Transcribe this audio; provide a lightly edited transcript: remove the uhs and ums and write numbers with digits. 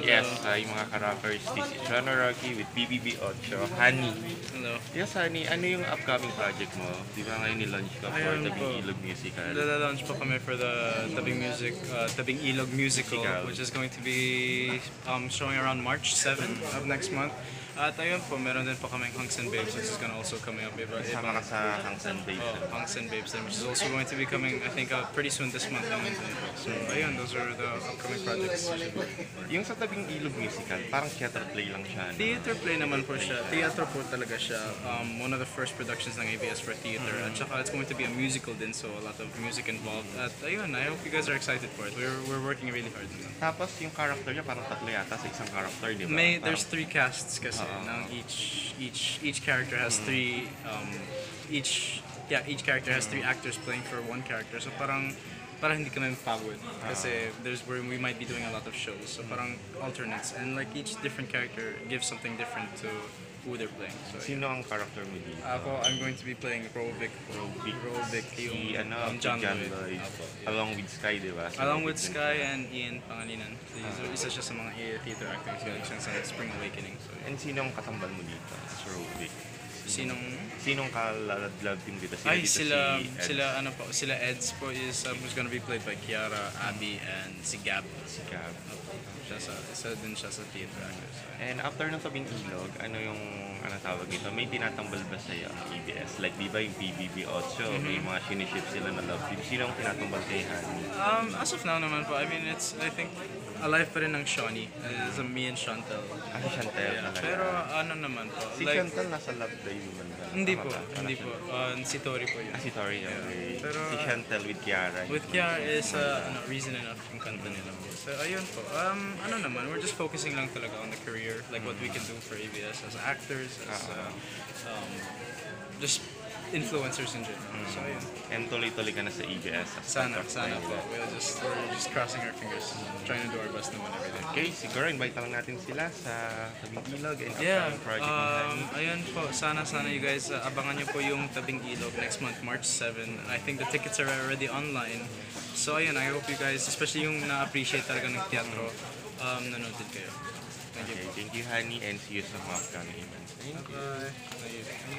Yes, yung mga ka-rockers. This is Ranoraki with BBBO. Honey. Hello. Yes, Honey. Ano yung upcoming project mo? Di ba ngayon ni-launch ka for Tabing Ilog Musical? Lala-launch po kami for the Tabing Ilog Musical, which is going to be showing around March 7 of next month. At ayun po, meron din po kaming Hunks and Babes, which is gonna also coming up. Kasama ka sa Hunks and Babes. Oh, Hunks and Babes, which is also going to be coming, I think, pretty soon this month. So ayun, those are the upcoming projects. Yung sa Tabing Ilog Musical, parang theater play lang siya. Theater play naman po siya. Theater po talaga siya. One of the first productions ng ABS for theater. At saka, it's going to be a musical din, so a lot of music involved. At ayun, I hope you guys are excited for it. We're working really hard. Tapos yung character niya, parang tatlo yata sa isang character, di ba? There's three casts kasi. Now each character has three each character has three actors playing for one character, so parang hindi kami mapagod kasi we might be doing a lot of shows, so parang alternates, and like each different character gives something different to who they're playing. So, sino ang character mo dito? Ako, I'm going to be playing Robic yung John Lloyd. Along with Sky, di ba? Along with Sky and Ian Pangalinan. So, isa siya sa mga theater actors galing siya sa Spring Awakening. So, and sino ang katambal mo dito sa Robic? Sinong kaladlad din dito? Sila Eds po is who's gonna be played by Kiara, Abby, and Sigab. Sigab. Isa din siya sa theater actors. And after ng Tabing Ilog, ano yung tawag dito? May tinatambal ba sa'yo ang ABS? Like, di ba yung BBB8, may mga siniship sila na love team. Sino ang tinatambal kay Honey? As of now naman po, I mean, I think, alive pa rin ng Shawnee. It's me and Shantel. Shantel. Pero ano naman po? Si Shantel nasa love day. Hindi po. Si Tori po yun. Si Tori, okay. Si Shantel with Kiara. With Kiara is reason enough yung kanta nila. So, ayun po. Ano naman, we're just focusing lang talaga on the career. Like, what we can do for ABS as actors, as just influencers in general. So, ayun. And tuloy-tuloy ka na sa ABS. Sana po. We're just crossing our fingers. Trying to do our best naman every day. Okay, siguro invite lang natin sila sa Tabing Ilog and upcoming project nila. Ayun po. Sana you guys abangan nyo po yung Tabing Ilog next month, March 7. I think the tickets are already online. So, ayun. I hope you guys, especially yung na-appreciate talaga ng teatro, nanonood kayo. Thank you, Honey, and see you sa mga upcoming events. Thank you.